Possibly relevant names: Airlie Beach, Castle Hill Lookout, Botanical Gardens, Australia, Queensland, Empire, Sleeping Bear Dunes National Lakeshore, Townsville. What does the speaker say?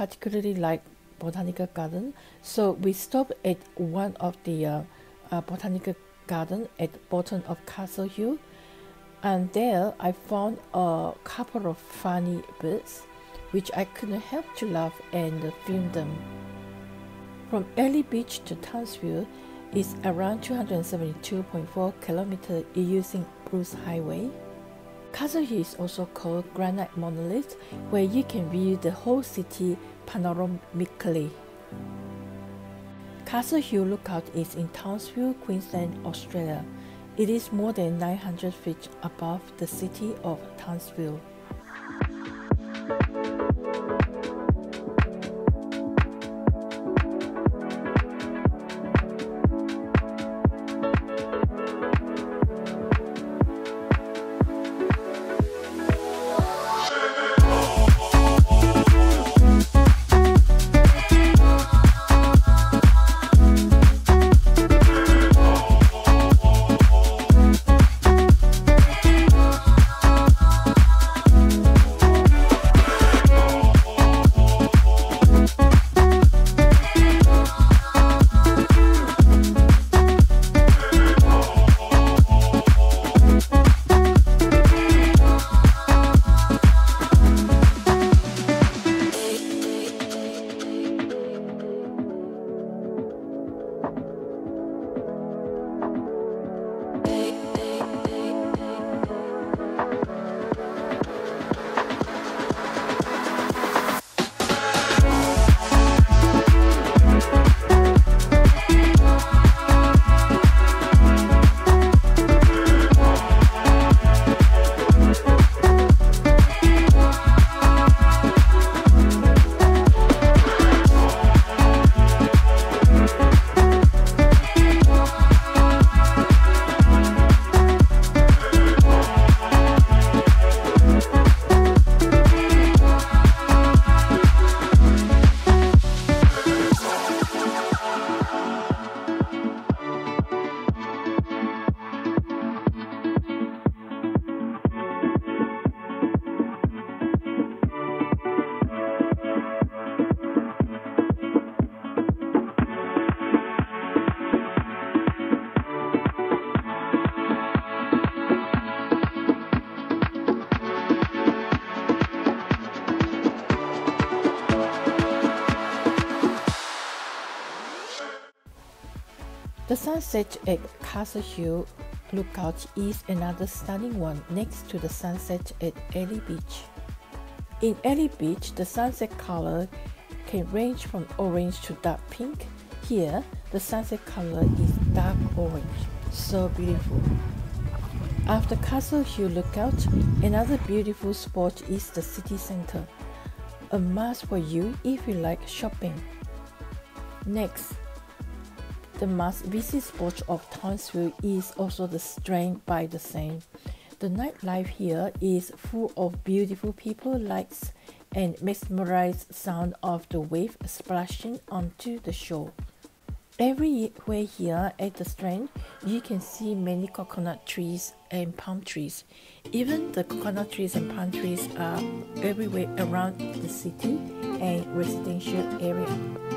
particularly like Botanical Garden, so we stopped at one of the Botanical Garden at the bottom of Castle Hill, and there I found a couple of funny birds which I couldn't help to laugh and film them. From Airlie Beach to Townsville is around 272.4 km using Bruce Highway. Castle Hill is also called Granite Monolith, where you can view the whole city panoramically. Castle Hill Lookout is in Townsville, Queensland, Australia. It is more than 900 feet above the city of Townsville. The sunset at Castle Hill Lookout is another stunning one, next to the sunset at Airlie Beach. In Airlie Beach, the sunset color can range from orange to dark pink. Here, the sunset color is dark orange. So beautiful. After Castle Hill Lookout, another beautiful spot is the city center. A must for you if you like shopping. Next, the must-visit spot of Townsville is also the Strand by the Seine. The nightlife here is full of beautiful people, lights, and mesmerized sound of the wave splashing onto the shore. Everywhere here at the Strand, you can see many coconut trees and palm trees. Even the coconut trees and palm trees are everywhere around the city and residential area.